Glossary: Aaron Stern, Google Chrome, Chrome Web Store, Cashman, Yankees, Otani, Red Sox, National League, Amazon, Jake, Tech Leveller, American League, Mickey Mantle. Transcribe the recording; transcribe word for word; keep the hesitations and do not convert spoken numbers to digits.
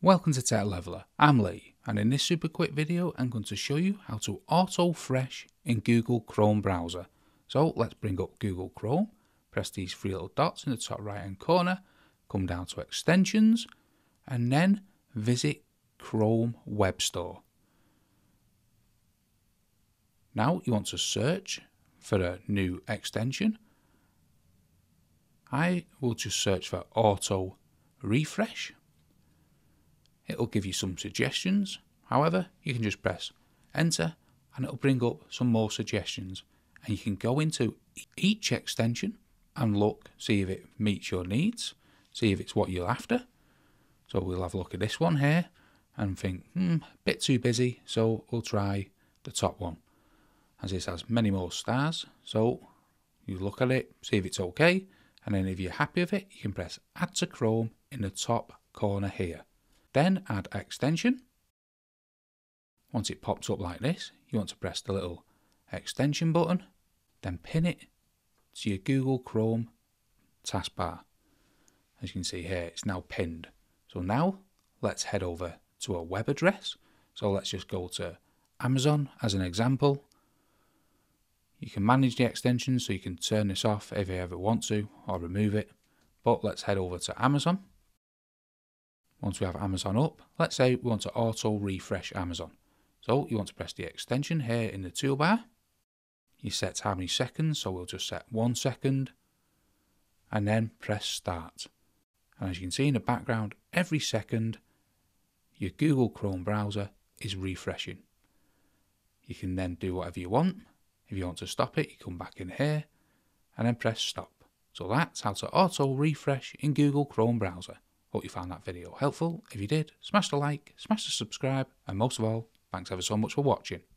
Welcome to Tech Leveller, I'm Lee, and in this super quick video I'm going to show you how to auto fresh in Google Chrome browser. So let's bring up Google Chrome, press these three little dots in the top right hand corner, come down to extensions, and then visit Chrome Web Store. Now you want to search for a new extension. I will just search for auto refresh. It'll give you some suggestions. However, you can just press enter and it'll bring up some more suggestions, and you can go into each extension and look, see if it meets your needs, see if it's what you're after. So we'll have a look at this one here and think, hmm, a bit too busy, so we'll try the top one, as this has many more stars. So you look at it, see if it's okay, and then if you're happy with it, you can press add to Chrome in the top corner here. Then add extension. Once it pops up like this, you want to press the little extension button, then pin it to your Google Chrome taskbar. As you can see here, it's now pinned. So now let's head over to a web address. So let's just go to Amazon as an example. You can manage the extension, so you can turn this off if you ever want to, or remove it. But let's head over to Amazon. Once we have Amazon up, let's say we want to auto refresh Amazon. So you want to press the extension here in the toolbar. You set how many seconds, so we'll just set one second and then press start. And as you can see in the background, every second your Google Chrome browser is refreshing. You can then do whatever you want. If you want to stop it, you come back in here and then press stop. So that's how to auto refresh in Google Chrome browser. Hope you found that video helpful. If you did, smash the like, smash the subscribe, and most of all, thanks ever so much for watching.